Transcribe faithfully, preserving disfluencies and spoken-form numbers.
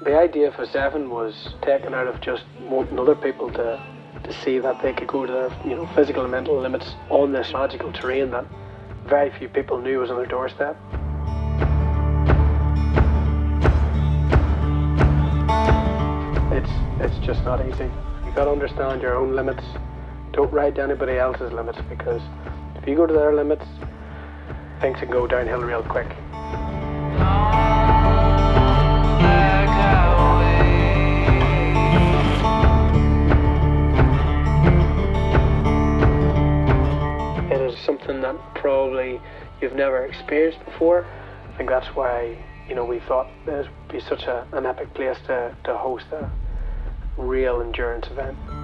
The idea for Seven was taken out of just wanting other people to, to see that they could go to their, you know, physical and mental limits on this magical terrain that very few people knew was on their doorstep. It's, it's just not easy. You've got to understand your own limits. Don't ride to anybody else's limits, because if you go to their limits, things can go downhill real quick. Something that probably you've never experienced before. I think that's why, you know, we thought this would be such a, an epic place to, to host a real endurance event.